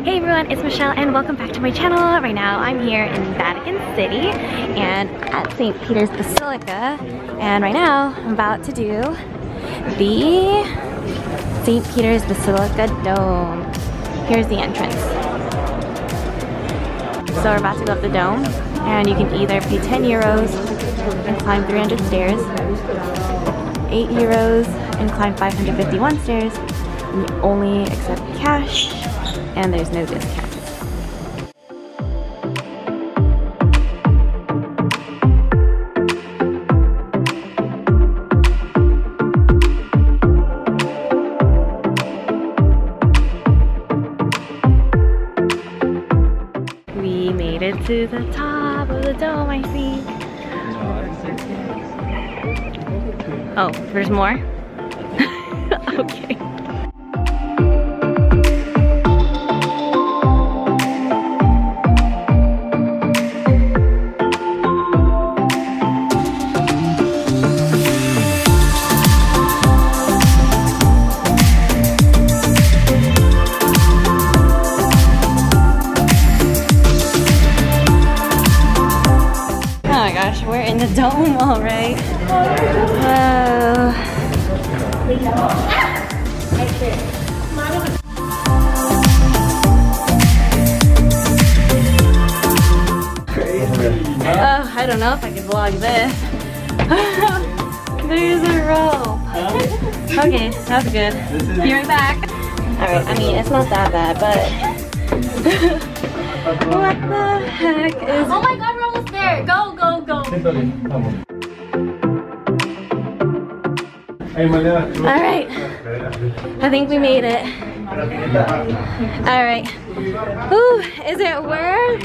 Hey everyone, it's Michelle and welcome back to my channel. Right now I'm here in Vatican City and at St. Peter's Basilica, and right now I'm about to do the St. Peter's Basilica Dome. Here's the entrance. So we're about to go up the dome and you can either pay 10 euros and climb 300 stairs, 8 euros and climb 551 stairs, and you only accept cash and there's no discount. We made it to the top of the dome, I think. Oh, there's more? Okay. We're in the dome, all right. Oh, I don't know if I can vlog this. There's a rope. Okay, that's good. Be right back. All right, I mean, it's not that bad, but what the heck is? Oh my God, we're almost there. Go, go. Alright, I think we made it. Alright. Ooh, is it worth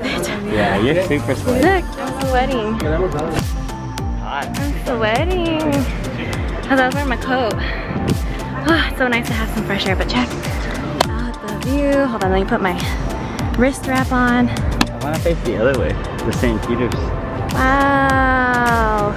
it? Yeah, you're super sweaty. Look, I'm sweating. I'm sweating. I love wearing my coat. Oh, it's so nice to have some fresh air, but check out the view. Hold on, let me put my wrist wrap on. I want to face the other way, the St. Peter's. Wow!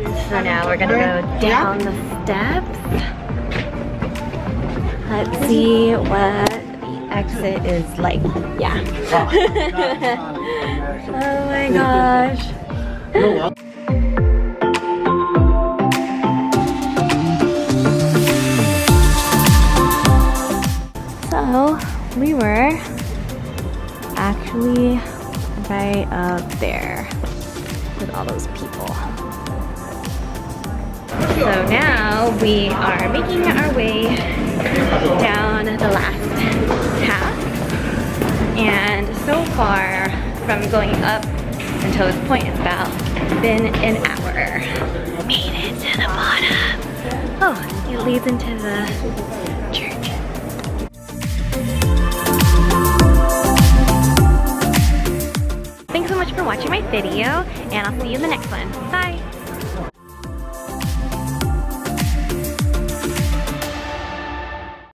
So now we're gonna go down the steps. Let's see what the exit is like. Yeah. Oh my gosh. So we were actually right up there with all those people. So now we are making our way down the last half, and so far from going up until this point it's about been an hour. Made it to the bottom. Oh, it leads into the church. Thanks so much for watching my video and I'll see you in the next one. Bye!